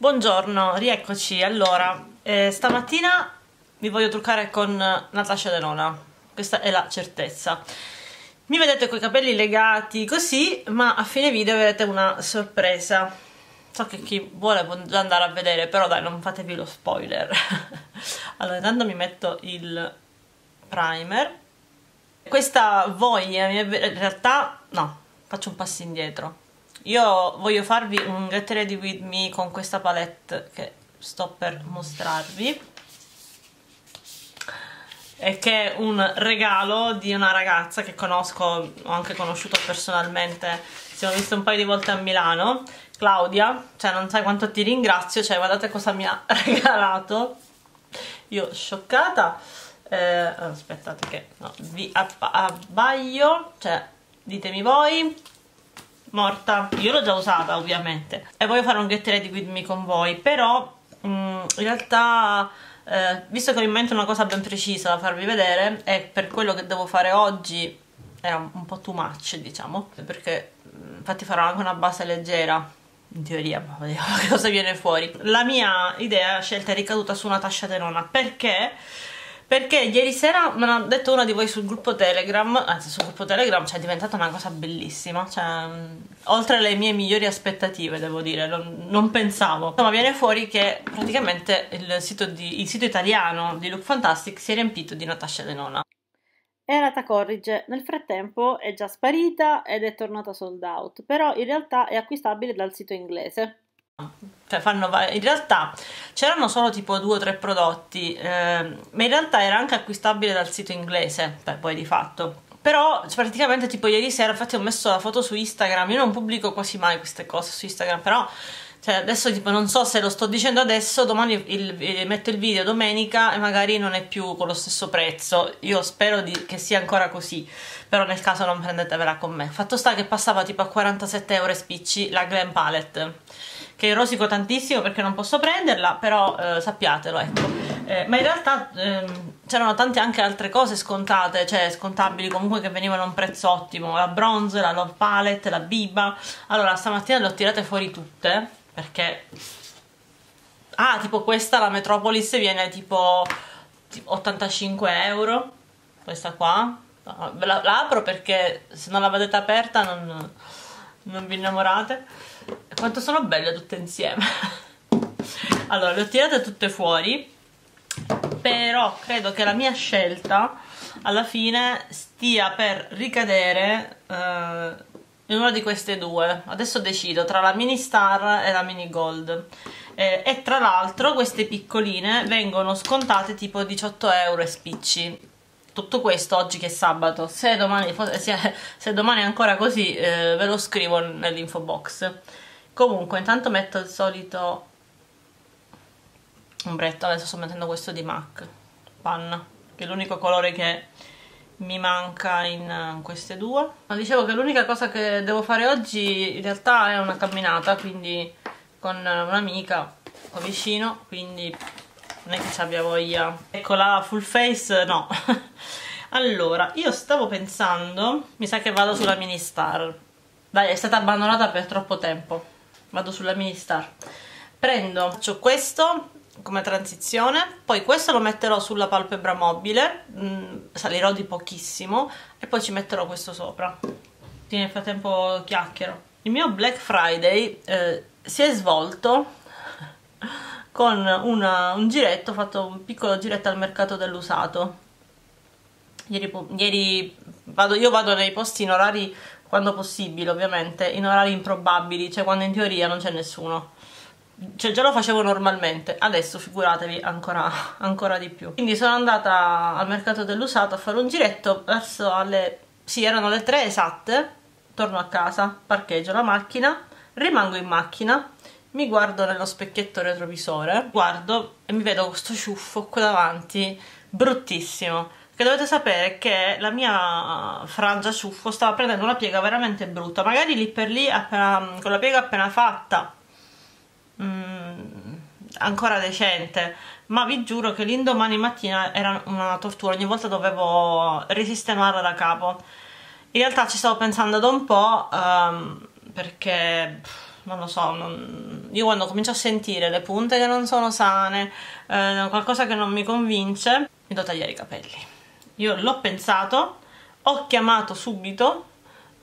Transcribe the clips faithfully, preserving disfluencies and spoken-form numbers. Buongiorno, rieccoci. Allora, eh, stamattina mi voglio truccare con Natasha Denona, questa è la certezza. Mi vedete coi capelli legati così, ma a fine video avrete una sorpresa. So che chi vuole può già andare a vedere, però dai, non fatevi lo spoiler. Allora, intanto mi metto il primer. Questa voglia, in realtà no, faccio un passo indietro. Io voglio farvi un Get Ready With Me con questa palette che sto per mostrarvi e che è un regalo di una ragazza che conosco, ho anche conosciuto personalmente, ci siamo viste un paio di volte a Milano, Claudia, cioè non sai quanto ti ringrazio, cioè guardate cosa mi ha regalato, io scioccata. Eh, aspettate che no, vi abbaglio, cioè ditemi voi. Morta, io l'ho già usata ovviamente e voglio fare un Get Ready With Me con voi, però mh, in realtà eh, visto che ho in mente una cosa ben precisa da farvi vedere e per quello che devo fare oggi era un, un po' too much, diciamo, perché mh, infatti farò anche una base leggera in teoria, ma vediamo che cosa viene fuori. La mia idea, scelta, è ricaduta su Natasha Denona perché perché ieri sera me l'ha detto una di voi sul gruppo Telegram, anzi sul gruppo Telegram, cioè è diventata una cosa bellissima, cioè oltre le mie migliori aspettative, devo dire, non, non pensavo. Insomma, viene fuori che praticamente il sito, di, il sito italiano di Look Fantastic si è riempito di Natasha Denona. Era Tacorrige, nel frattempo è già sparita ed è tornata sold out, però in realtà è acquistabile dal sito inglese. Cioè fanno, in realtà c'erano solo tipo due o tre prodotti, eh, ma in realtà era anche acquistabile dal sito inglese, beh, poi di fatto. Però praticamente tipo ieri sera, infatti ho messo la foto su Instagram, io non pubblico quasi mai queste cose su Instagram, però cioè, adesso tipo non so se lo sto dicendo adesso, domani il, il, metto il video domenica e magari non è più con lo stesso prezzo, io spero di, che sia ancora così, però nel caso non prendetevela con me. Fatto sta che passava tipo a quarantasette euro spicci la Glam Palette, che rosico tantissimo perché non posso prenderla, però eh, sappiatelo, ecco. Eh, ma in realtà ehm, c'erano tante anche altre cose scontate, cioè scontabili comunque, che venivano a un prezzo ottimo, la Bronze, la Love Palette, la Biba. Allora stamattina le ho tirate fuori tutte, perché... Ah, tipo questa, la Metropolis, viene tipo ottantacinque euro, questa qua. La, la apro perché se non la vedete aperta non... non vi innamorate. Quanto sono belle tutte insieme. Allora, le ho tirate tutte fuori, però credo che la mia scelta alla fine stia per ricadere eh, in una di queste due. Adesso decido tra la Mini Star e la Mini Gold, eh, e tra l'altro queste piccoline vengono scontate tipo diciotto euro e spicci. Tutto questo oggi che è sabato, se domani, se, se domani è ancora così eh, ve lo scrivo nell'info box. Comunque intanto metto il solito ombretto, adesso sto mettendo questo di MAC, panna, che è l'unico colore che mi manca in queste due. Ma dicevo che l'unica cosa che devo fare oggi in realtà è una camminata, quindi con un'amica qua vicino, quindi... non è che ci abbia voglia. Ecco, la full face no. Allora, io stavo pensando, mi sa che vado sulla Mini Star. Dai, è stata abbandonata per troppo tempo. Vado sulla Mini Star. Prendo, faccio questo come transizione, poi questo lo metterò sulla palpebra mobile, mh, salirò di pochissimo e poi ci metterò questo sopra. Quindi nel frattempo chiacchiero. Il mio Black Friday eh, si è svolto con una, un giretto, ho fatto un piccolo giretto al mercato dell'usato. Ieri, ieri vado, io vado nei posti in orari, quando possibile ovviamente, in orari improbabili, cioè quando in teoria non c'è nessuno. Cioè già lo facevo normalmente, adesso figuratevi ancora, ancora di più. Quindi sono andata al mercato dell'usato a fare un giretto, verso alle... sì, erano le tre esatte, torno a casa, parcheggio la macchina, rimango in macchina, mi guardo nello specchietto retrovisore, guardo e mi vedo questo ciuffo qua davanti, bruttissimo, che dovete sapere che la mia frangia ciuffo stava prendendo una piega veramente brutta, magari lì per lì appena, con la piega appena fatta, mm, ancora decente, ma vi giuro che l'indomani mattina era una tortura, ogni volta dovevo risistemarla da capo. In realtà ci stavo pensando da un po' um, perché... non lo so, non... io quando comincio a sentire le punte che non sono sane, eh, qualcosa che non mi convince, mi do tagliare i capelli. Io l'ho pensato, ho chiamato subito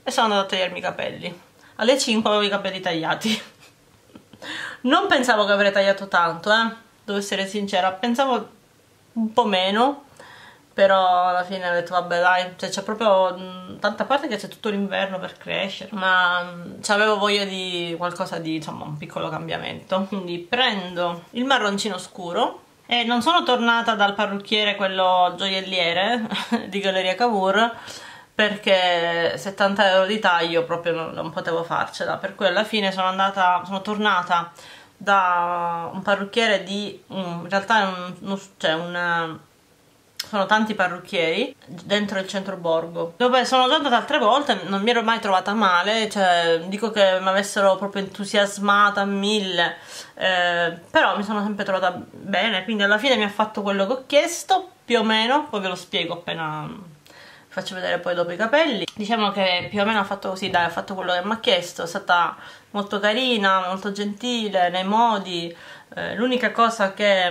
e sono andata a tagliarmi i capelli. Alle cinque avevo i capelli tagliati. Non pensavo che avrei tagliato tanto, eh, devo essere sincera, pensavo un po' meno, però alla fine ho detto vabbè dai, cioè c'è proprio mh, tanta parte che c'è tutto l'inverno per crescere, ma mh, avevo voglia di qualcosa di, insomma, un piccolo cambiamento. Quindi prendo il marroncino scuro e non sono tornata dal parrucchiere, quello gioielliere di Galleria Cavour, perché settanta euro di taglio proprio non, non potevo farcela, per cui alla fine sono andata, sono tornata da un parrucchiere di, in realtà è un, un, cioè un, sono tanti parrucchieri dentro il centro borgo, dove sono già andata altre volte, non mi ero mai trovata male, cioè dico che mi avessero proprio entusiasmata a mille, eh, però mi sono sempre trovata bene, quindi alla fine mi ha fatto quello che ho chiesto, più o meno, poi ve lo spiego appena... faccio vedere poi dopo i capelli. Diciamo che più o meno ha fatto così, dai, ha fatto quello che mi ha chiesto, è stata molto carina, molto gentile nei modi, eh, l'unica cosa che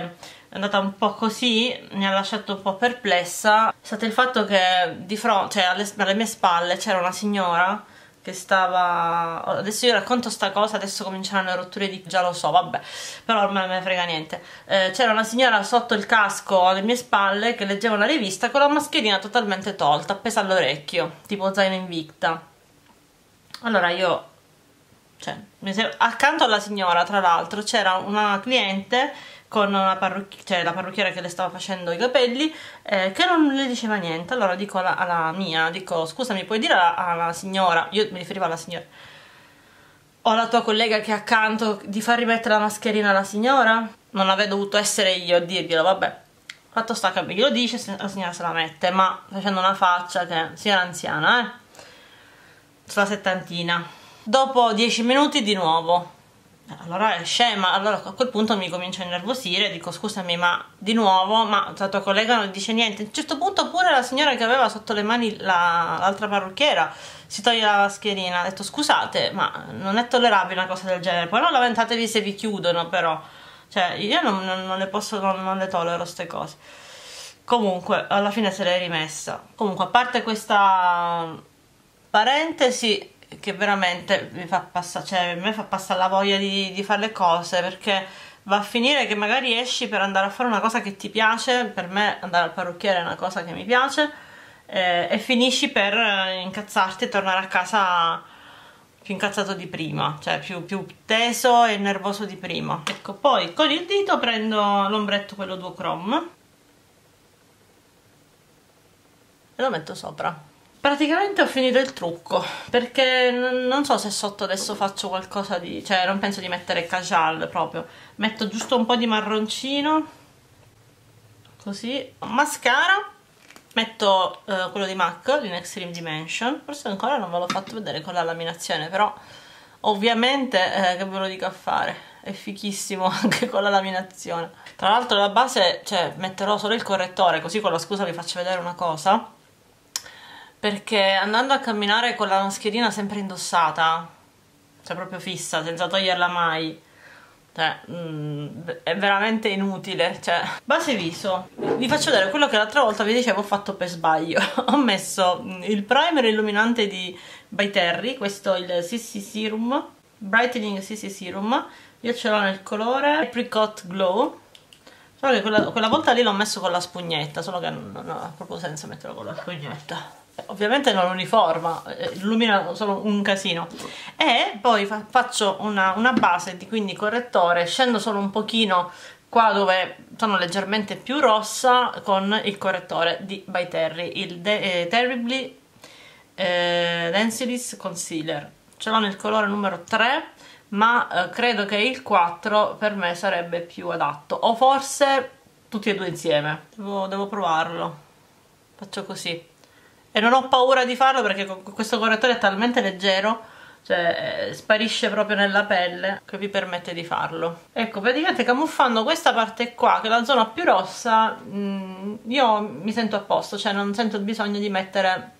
è andata un po' così, mi ha lasciato un po' perplessa, è stato il fatto che di fronte, cioè alle, alle mie spalle c'era una signora che stava... adesso io racconto sta cosa, adesso cominceranno le rotture di... già lo so, vabbè, però ormai non me ne frega niente. Eh, c'era una signora sotto il casco alle mie spalle che leggeva una rivista con la mascherina totalmente tolta, appesa all'orecchio, tipo zaino Invicta. Allora io... cioè, mi sembra... accanto alla signora, tra l'altro, c'era una cliente con una parrucchi... cioè, la parrucchiera che le stava facendo i capelli, eh, che non le diceva niente. Allora dico alla, alla mia, dico scusami, puoi dire alla, alla signora, io mi riferivo alla signora, o alla tua collega che è accanto, di far rimettere la mascherina alla signora? Non avrei dovuto essere io a dirglielo, vabbè, fatto sta che glielo dice, la signora se la mette, ma facendo una faccia che signora anziana, eh, sulla settantina. Dopo dieci minuti di nuovo. Allora è scema, allora a quel punto mi comincio a innervosire, dico scusami, ma di nuovo, ma la tua collega non dice niente. A un certo punto pure la signora che aveva sotto le mani l'altra parrucchiera si toglie la mascherina, ha detto scusate, ma non è tollerabile una cosa del genere, poi non lamentatevi se vi chiudono, però cioè io non, non, non le posso, non, non le tollero queste cose. Comunque alla fine se l'è rimessa. Comunque, a parte questa parentesi che veramente mi fa passare, cioè mi fa passare la voglia di, di fare le cose, perché va a finire che magari esci per andare a fare una cosa che ti piace, per me andare al parrucchiere è una cosa che mi piace, eh, e finisci per incazzarti e tornare a casa più incazzato di prima, cioè più, più teso e nervoso di prima. Ecco, poi con il dito prendo l'ombretto, quello duochrome, e lo metto sopra. Praticamente ho finito il trucco, perché non so se sotto adesso faccio qualcosa di... cioè non penso di mettere casual proprio, metto giusto un po' di marroncino, così, mascara, metto eh, quello di MAC, in Extreme Dimension, forse ancora non ve l'ho fatto vedere con la laminazione, però ovviamente eh, che ve lo dico a fare, è fichissimo anche con la laminazione. Tra l'altro la base, cioè metterò solo il correttore, così con la scusa vi faccio vedere una cosa, perché andando a camminare con la mascherina sempre indossata, cioè proprio fissa, senza toglierla mai, cioè mm, è veramente inutile, cioè. Base viso, vi faccio vedere quello che l'altra volta vi dicevo ho fatto per sbaglio. Ho messo il primer illuminante di By Terry, questo è il C C Serum, Brightening C C Serum, io ce l'ho nel colore Apricot Glow. Solo che quella, quella volta lì l'ho messo con la spugnetta, solo che non, non ha proprio senso metterlo con la spugnetta. Ovviamente non uniforma, illumina solo un casino. E poi fa faccio una, una base, di, quindi correttore, scendo solo un pochino qua dove sono leggermente più rossa con il correttore di By Terry, il De eh, Terribly eh, Densilis Concealer. Ce l'ho nel colore numero tre, ma eh, credo che il quattro per me sarebbe più adatto, o forse tutti e due insieme. Devo, devo provarlo, faccio così. E non ho paura di farlo perché questo correttore è talmente leggero, cioè sparisce proprio nella pelle, che vi permette di farlo. Ecco, praticamente camuffando questa parte qua, che è la zona più rossa, mh, io mi sento a posto, cioè non sento il bisogno di mettere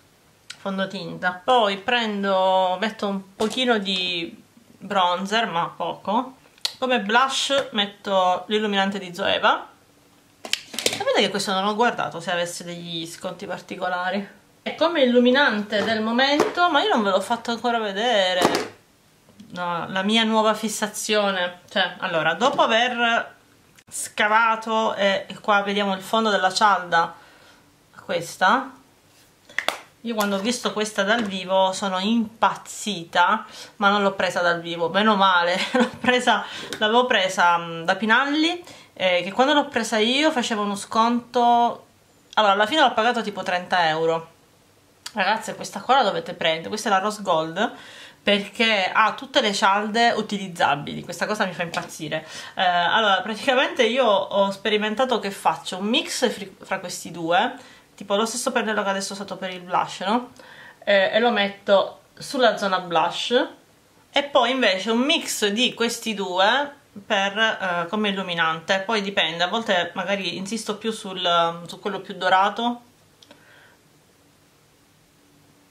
fondotinta. Poi prendo, metto un pochino di bronzer, ma poco. Come blush metto l'illuminante di Zoeva. Sapete che questo non l'ho guardato, se avesse degli sconti particolari. E come illuminante del momento, ma io non ve l'ho fatto ancora vedere, no, la mia nuova fissazione. Cioè, allora, dopo aver scavato, e qua vediamo il fondo della cialda, questa, io quando ho visto questa dal vivo sono impazzita, ma non l'ho presa dal vivo, meno male. L'avevo presa da Pinalli, eh, che quando l'ho presa io faceva uno sconto, allora alla fine l'ho pagato tipo trenta euro. Ragazze, questa qua la dovete prendere, questa è la Rose Gold, perché ha tutte le cialde utilizzabili, questa cosa mi fa impazzire. Eh, allora, praticamente io ho sperimentato che faccio un mix fra questi due, tipo lo stesso pennello che adesso ho usato per il blush, no? Eh, e lo metto sulla zona blush, e poi invece un mix di questi due per, eh, come illuminante. Poi dipende, a volte magari insisto più sul, su quello più dorato.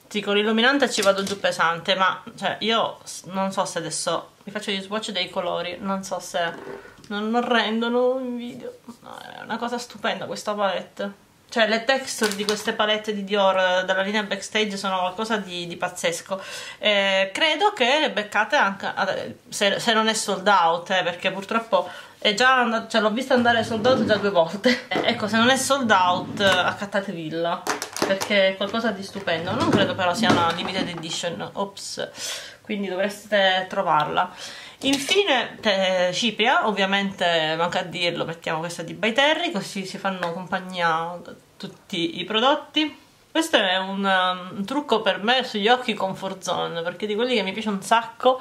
Sì, con l'illuminante ci vado giù pesante, ma cioè, io non so se adesso mi faccio gli swatch dei colori, non so se non, non rendono in video. No, è una cosa stupenda questa palette, cioè le texture di queste palette di Dior dalla linea Backstage sono qualcosa di, di pazzesco. Eh, credo che beccate anche se, se non è sold out, eh, perché purtroppo è già, cioè, l'ho vista andare sold out già due volte. Eh, ecco, se non è sold out accattatevilla, perché è qualcosa di stupendo. Non credo però sia una limited edition, ops, quindi dovreste trovarla. Infine eh, cipria, ovviamente manca a dirlo, mettiamo questa di By Terry, così si fanno compagnia tutti i prodotti. Questo è un, um, un trucco per me sugli occhi comfort zone, perché di quelli che mi piace un sacco,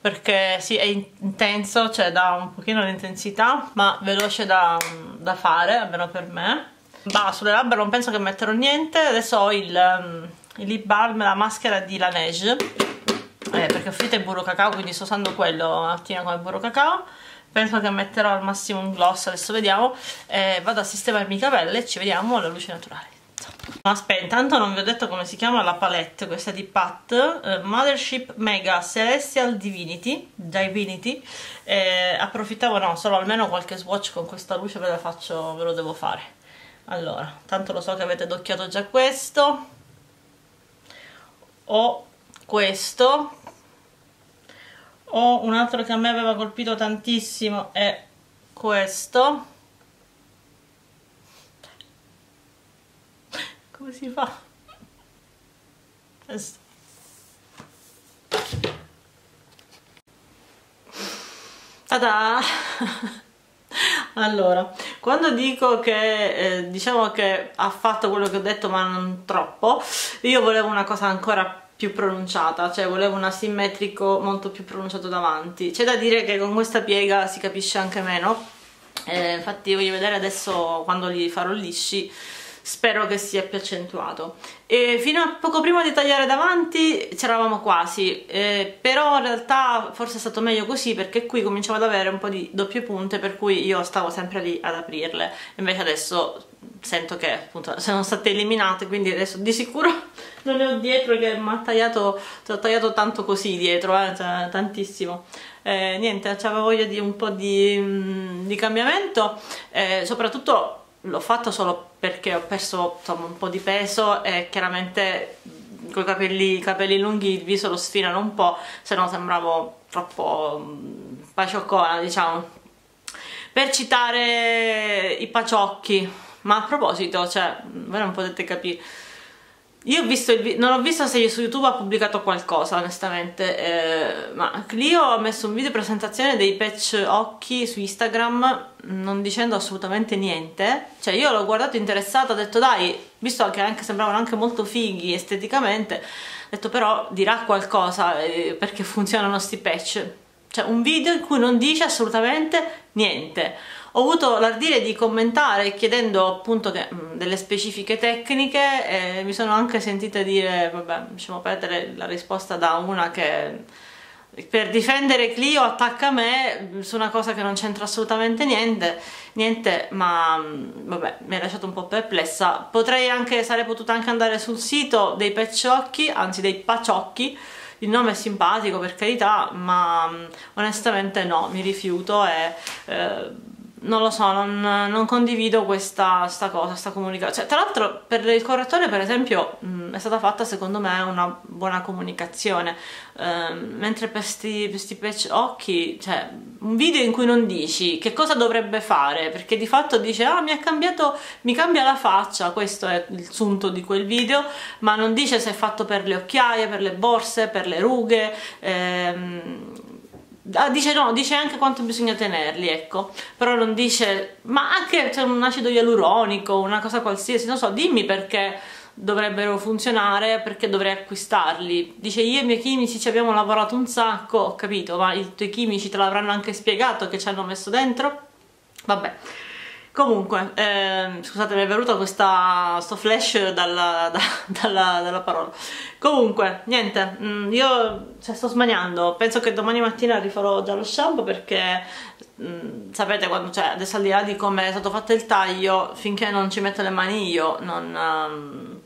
perché sì, è intenso, cioè dà un pochino l'intensità, ma veloce da, da fare, almeno per me. Bah, sulle labbra non penso che metterò niente. Adesso ho il, um, il lip balm, la maschera di Laneige, eh, perché ho finito il burro cacao, quindi sto usando quello mattina come burro cacao. Penso che metterò al massimo un gloss, adesso vediamo. eh, Vado a sistemarmi i capelli e ci vediamo alla luce naturale. Aspetta, intanto non vi ho detto come si chiama la palette. Questa è di Pat, eh, Mothership Mega Celestial Divinity, Divinity. Eh, Approfittavo, no, solo almeno qualche swatch con questa luce ve la faccio, ve lo devo fare. Allora, tanto lo so che avete adocchiato già questo o questo o un altro che a me aveva colpito tantissimo, è questo. Come si fa? Questo. Ta-da! Allora, quando dico che eh, diciamo che ha fatto quello che ho detto, ma non troppo, io volevo una cosa ancora più pronunciata, cioè volevo un asimmetrico molto più pronunciato davanti. C'è da dire che con questa piega si capisce anche meno, eh, infatti voglio vedere adesso quando li farò lisci, spero che sia più accentuato. E fino a poco prima di tagliare davanti c'eravamo quasi, eh, però in realtà forse è stato meglio così, perché qui cominciavo ad avere un po' di doppie punte, per cui io stavo sempre lì ad aprirle. Invece adesso sento che appunto sono state eliminate, quindi adesso di sicuro non le ho dietro, che mi ha tagliato, ho tagliato tanto così dietro, eh, cioè, tantissimo. Eh, niente, avevo voglia di un po' di, di cambiamento, eh, soprattutto l'ho fatto solo perché ho perso insomma un po' di peso, e chiaramente con i capelli, capelli lunghi il viso lo sfilano un po', se no sembravo troppo pacioccona, diciamo. Per citare i paciocchi, ma a proposito, cioè, voi non potete capire, io ho visto il vi non ho visto se su YouTube ha pubblicato qualcosa, onestamente, eh, ma Clio ha messo un video presentazione dei patch occhi su Instagram, non dicendo assolutamente niente. Cioè io l'ho guardato interessata, ho detto dai, visto che anche sembravano anche molto fighi esteticamente, ho detto però dirà qualcosa, eh, perché funzionano sti patch. Cioè un video in cui non dice assolutamente niente. Ho avuto l'ardire di commentare chiedendo appunto che, mh, delle specifiche tecniche, e mi sono anche sentita dire vabbè, lasciamo perdere, la risposta da una che per difendere Clio attacca me su una cosa che non c'entra assolutamente niente, niente, ma mh, vabbè, mi ha lasciato un po' perplessa. Potrei anche, sarei potuta anche andare sul sito dei paciocchi, anzi dei paciocchi, Il nome è simpatico, per carità, ma onestamente no, mi rifiuto e eh, non lo so, non, non condivido questa sta cosa, sta comunicazione. Cioè, tra l'altro per il correttore per esempio mh, è stata fatta secondo me una buona comunicazione, ehm, mentre per questi patch occhi, cioè un video in cui non dici che cosa dovrebbe fare, perché di fatto dice ah mi ha cambiato, mi cambia la faccia, questo è il sunto di quel video, ma non dice se è fatto per le occhiaie, per le borse, per le rughe, ehm, Ah, dice no, dice anche quanto bisogna tenerli, ecco, però non dice ma anche c'è un acido ialuronico, una cosa qualsiasi, non so, dimmi perché dovrebbero funzionare, perché dovrei acquistarli. Dice io e i miei chimici ci abbiamo lavorato un sacco, ho capito, ma i tuoi chimici te l'avranno anche spiegato che ci hanno messo dentro? Vabbè. Comunque, eh, scusate, mi è venuto questa, sto flash dalla, da, dalla, dalla parola. Comunque, niente, io cioè, sto smaniando, penso che domani mattina rifarò già lo shampoo perché mh, sapete, quando, cioè, adesso al di là di come è stato fatto il taglio, finché non ci metto le mani io non, um,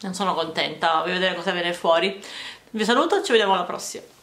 non sono contenta, voglio vedere cosa viene fuori. Vi saluto, ci vediamo alla prossima.